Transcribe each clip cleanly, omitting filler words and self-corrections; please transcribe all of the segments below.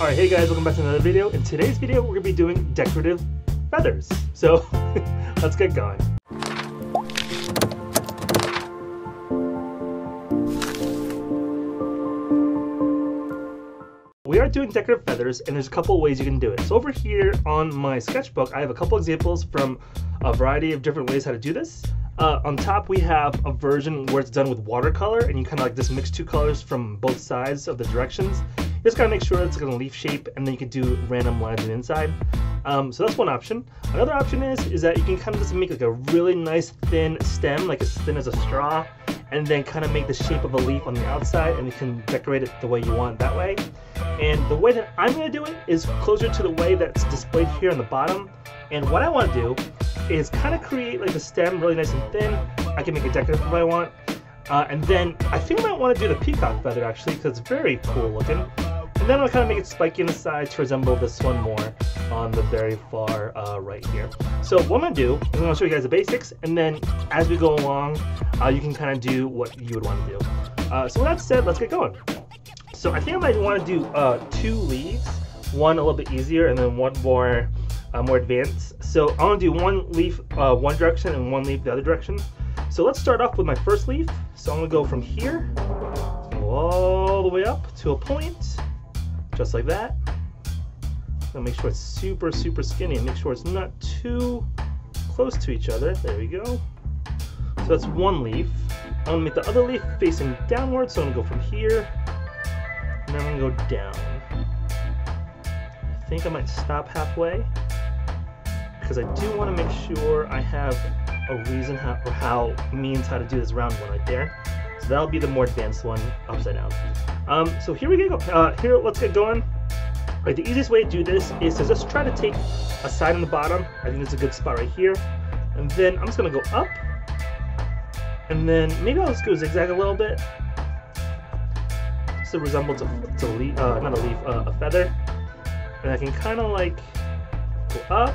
Alright, hey guys, welcome back to another video. In today's video, we're going to be doing decorative feathers. So, let's get going. We are doing decorative feathers, and there's a couple ways you can do it. So over here on my sketchbook, I have a couple examples from a variety of different ways how to do this. On top, we have a version where it's done with watercolor, and you kind of like just mix two colors from both sides of the directions. You just gotta make sure it's like a leaf shape, and then you can do random lines on the inside. So that's one option. Another option is that you can kind of just make like a really nice thin stem, like as thin as a straw, and then kind of make the shape of a leaf on the outside, and you can decorate it the way you want that way. And the way that I'm gonna do it is closer to the way that's displayed here on the bottom. And what I wanna do is kind of create like the stem really nice and thin. I can make it decorative if I want. And then I think I might wanna do the peacock feather actually, because it's very cool looking. And then I'll kind of make it spiky on the side to resemble this one more on the very far right here. So what I'm going to do is I'm going to show you guys the basics, and then as we go along, you can kind of do what you would want to do. So with that said, let's get going. So I think I might want to do two leaves, one a little bit easier and then one more, more advanced. So I'm going to do one leaf one direction and one leaf the other direction. So let's start off with my first leaf. So I'm going to go from here all the way up to a point. Just like that. So make sure it's super, super skinny and make sure it's not too close to each other. There we go. So that's one leaf. I'm gonna make the other leaf facing downwards. So I'm gonna go from here and then I'm gonna go down. I think I might stop halfway because I do wanna make sure I have a reason how to do this round one right there. So that'll be the more advanced one, upside down. So here we go. Let's get going. All right, the easiest way to do this is to just try to take a side on the bottom. I think it's a good spot right here. And then I'm just gonna go up. And then maybe I'll just go zigzag a little bit. So it resembles a feather. And I can kind of like go up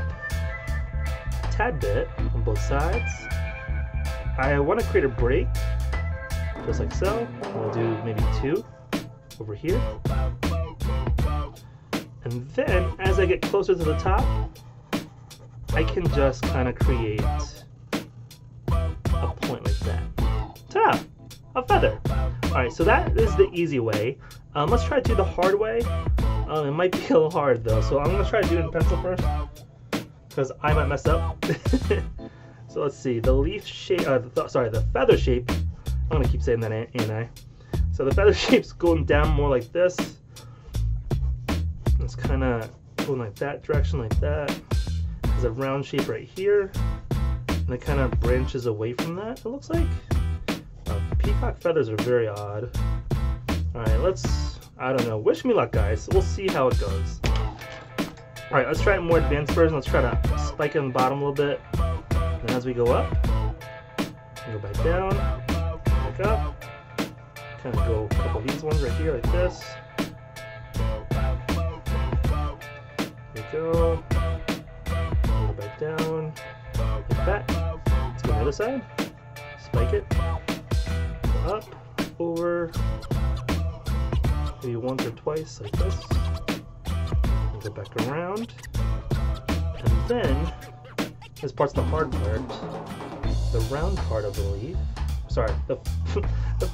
a tad bit on both sides. I want to create a break. Just like so. We'll do maybe two over here. And then as I get closer to the top, I can just kind of create a point like that. Ta-da! A feather. Alright, so that is the easy way. Let's try to do the hard way. It might be a little hard though, so I'm going to try to do it in pencil first because I might mess up. So let's see. The leaf shape, the feather shape. I'm gonna keep saying that, ain't I? So the feather shape's going down more like this. It's kind of going like that direction, like that. There's a round shape right here, and it kind of branches away from that. It looks like peacock feathers are very odd. All right, I don't know. Wish me luck, guys. We'll see how it goes. All right, let's try a more advanced version. Let's try to spike it on the bottom a little bit, and as we go up, we go back down. Up, kind of go a couple of these ones right here, like this. There we go. Go back down, like that. Let's go to the other side. Spike it. Go up, over. Maybe once or twice, like this. And go back around. And then, this part's the hard part, the round part, I believe. Sorry, the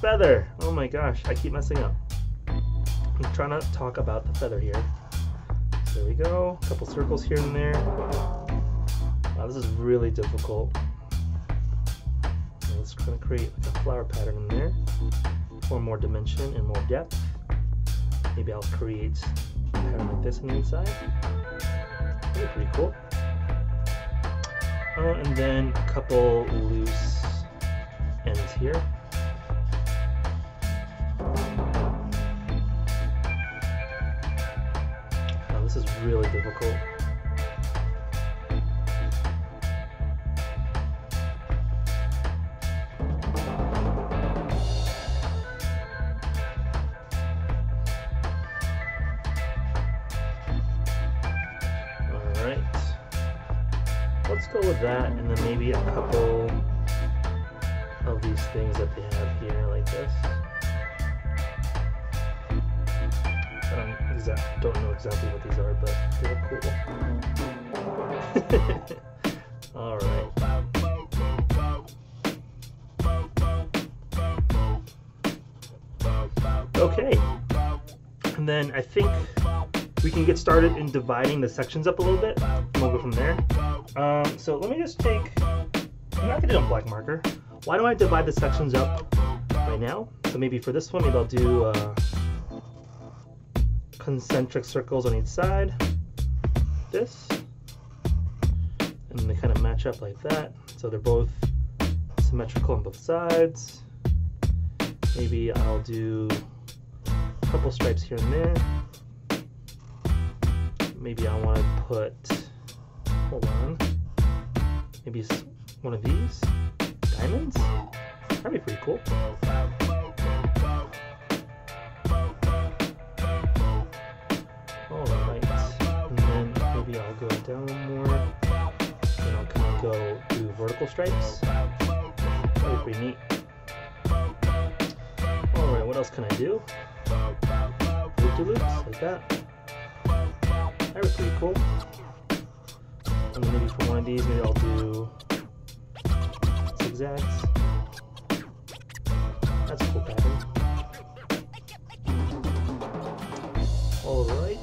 feather. Oh my gosh, I keep messing up. I'm trying not to talk about the feather here. There we go. A couple circles here and there. Wow, this is really difficult. Let's kind of create like a flower pattern in there for more dimension and more depth. Maybe I'll create a pattern like this on the inside. That'd be pretty cool. And then a couple loose ends here. Now this is really difficult. All right, let's go with that, and then maybe a couple of these things that they have here like this. don't know exactly what these are, but they're cool. All right. Okay, and then I think we can get started in dividing the sections up a little bit, and we'll go from there. So let me just take, I'm not gonna do it on black marker. Why don't I divide the sections up right now? So maybe for this one, maybe I'll do concentric circles on each side, like this, and they kind of match up like that. So they're both symmetrical on both sides. Maybe I'll do a couple stripes here and there. Maybe I want to put, hold on, maybe one of these diamonds? That'd be pretty cool. Alright, and then maybe I'll go down more, and I'll kind of go do vertical stripes. That'd be pretty neat. Alright, what else can I do? Loop-de-loops, like that. That was pretty cool. And then maybe for one of these, maybe I'll do zigzags. That's a cool pattern. Alright.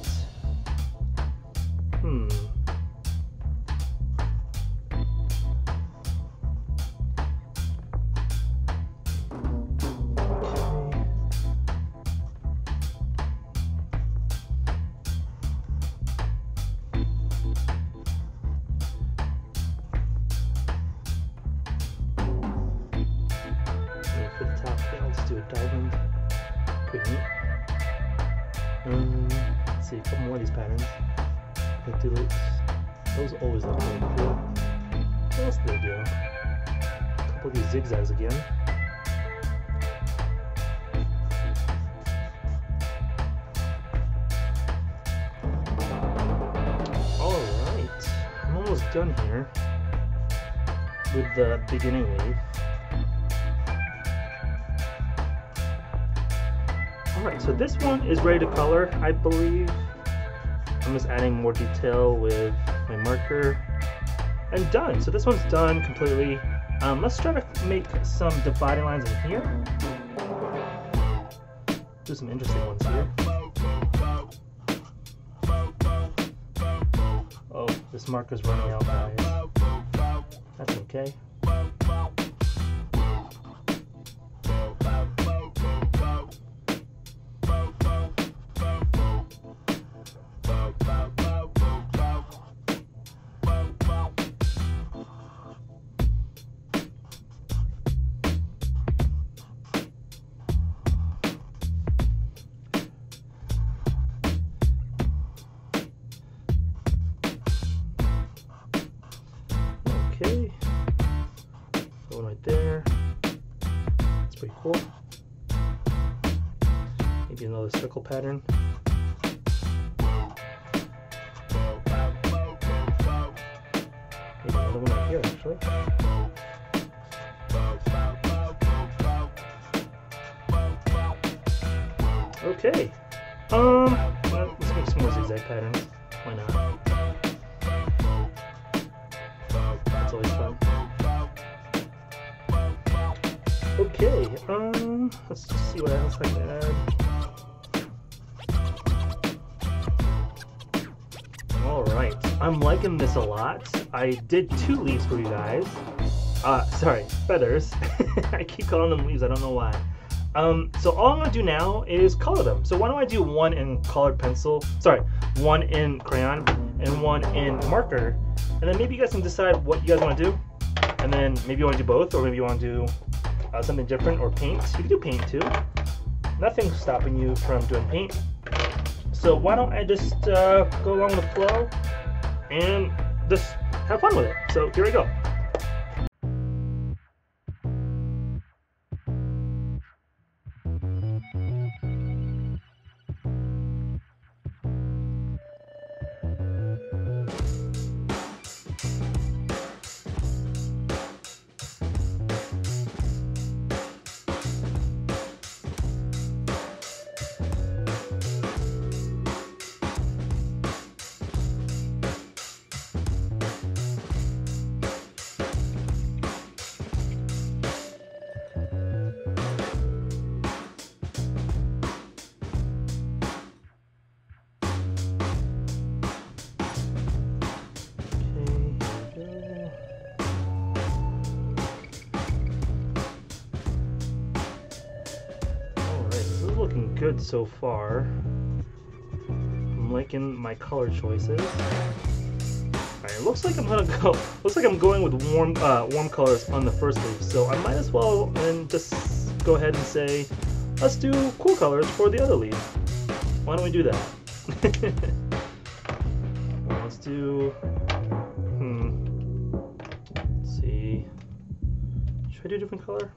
Let's see, a couple more of these patterns. Loop-de-loops. Those always look really cool. What else do they do? A couple of these zigzags again. Alright, I'm almost done here with the beginning wave. Alright, so this one is ready to color, I believe. I'm just adding more detail with my marker. And done! So this one's done completely. Let's try to make some dividing lines in here. Do some interesting ones here. Oh, this marker's running out, guys. That's okay. Okay, going right there, that's pretty cool. Maybe another circle pattern. Maybe another one right here actually. Okay, well, let's make some more zigzag patterns, why not? That's always fun. Okay, let's just see what else I can add. Alright, I'm liking this a lot. I did two leaves for you guys. Sorry, feathers. I keep calling them leaves, I don't know why. So all I'm going to do now is color them. So why don't I do one in colored pencil, sorry, one in crayon and one in marker. And then maybe you guys can decide what you guys want to do. And then maybe you want to do both, or maybe you want to do something different, or paint. You can do paint too. Nothing's stopping you from doing paint. So why don't I just go along with the flow and just have fun with it. So here we go. good so far. I'm liking my color choices. Alright, looks like I'm gonna go. Looks like I'm going with warm colors on the first leaf, so I might as well and just go ahead and say, let's do cool colors for the other leaf. Why don't we do that? Let's do. Let's see. Should I do a different color?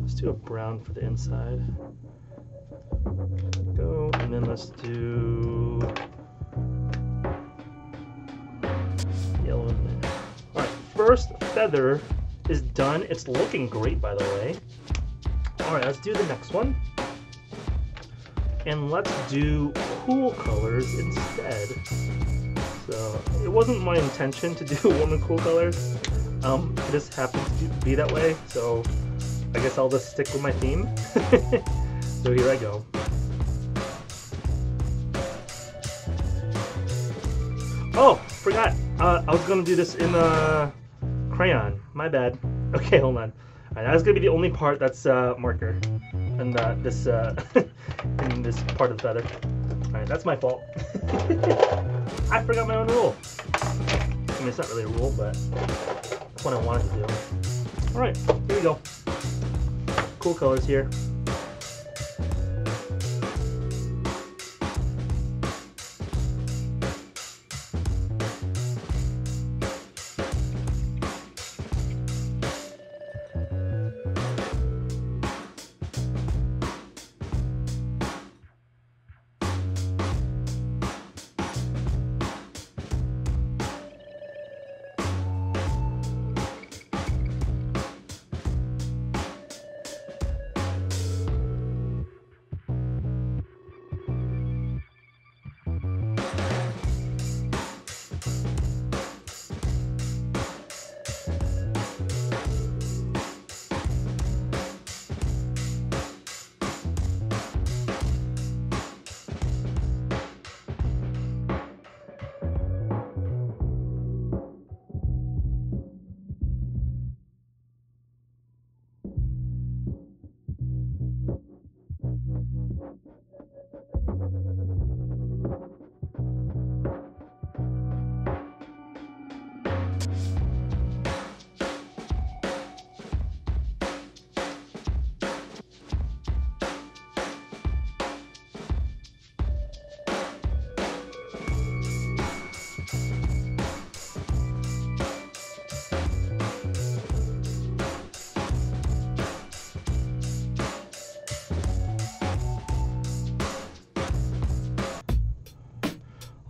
Let's do a brown for the inside. Go, and then let's do yellow in there. All right, first feather is done. It's looking great, by the way. All right, let's do the next one, and let's do cool colors instead. So it wasn't my intention to do warm and cool colors. It just happened to be that way. So I guess I'll just stick with my theme. So here I go. Oh, forgot. I was gonna do this in crayon. My bad. Okay, hold on. Alright, that's gonna be the only part that's marker, and this in this part of the feather. Alright, that's my fault. I forgot my own rule. I mean, it's not really a rule, but that's what I wanted to do. Alright, here we go. Cool colors here.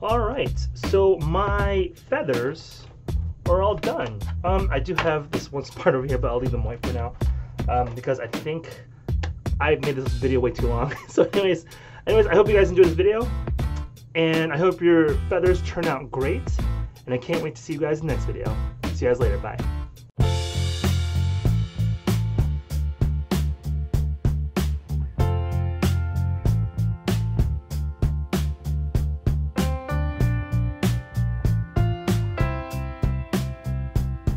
Alright, so my feathers are all done. I do have this one spot over here, but I'll leave them white for now, because I think I've made this video way too long. So anyways, I hope you guys enjoyed this video, and I hope your feathers turn out great, and I can't wait to see you guys in the next video. See you guys later, bye.